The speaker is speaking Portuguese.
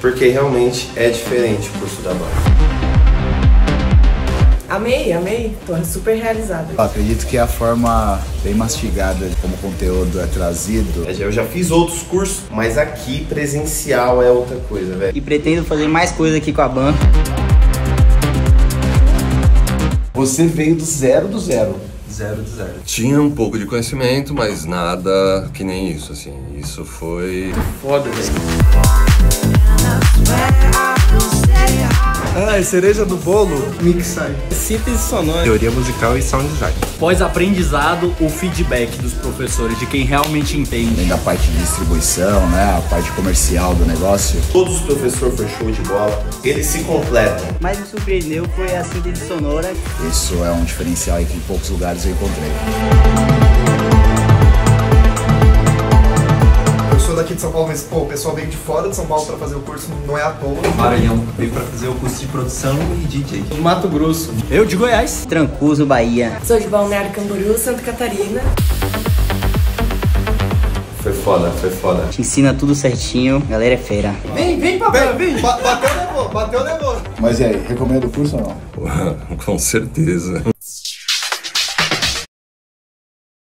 porque realmente é diferente o curso da BAN. Amei, amei, tô super realizada. Eu acredito que é a forma bem mastigada como o conteúdo é trazido. Eu já fiz outros cursos, mas aqui presencial é outra coisa, velho. E pretendo fazer mais coisa aqui com a BAN. Você veio do zero do zero. Zero do zero. Tinha um pouco de conhecimento, mas nada que nem isso, assim. Isso foi... foda, velho. Ah, é cereja do bolo? Mixagem. Síntese sonora. Teoria musical e sound design. Pós-aprendizado, o feedback dos professores, de quem realmente entende. Tem da parte de distribuição, né? A parte comercial do negócio. Todos os professores foi show de bola. Eles se completam. Mas me surpreendeu foi a síntese sonora. Isso é um diferencial que em poucos lugares eu encontrei. Daqui de São Paulo, mas pô, o pessoal veio de fora de São Paulo pra fazer o curso, não é à toa. Maranhão veio pra fazer o curso de produção e DJ. De Mato Grosso. Eu de Goiás. Trancoso, Bahia. Sou de Balneário Camboriú, Santa Catarina. Foi foda, foi foda. Te ensina tudo certinho, galera é fera. Vem pra cá, vem. Bateu, levou, bateu, levou. Mas e aí, recomendo o curso ou não? Com certeza.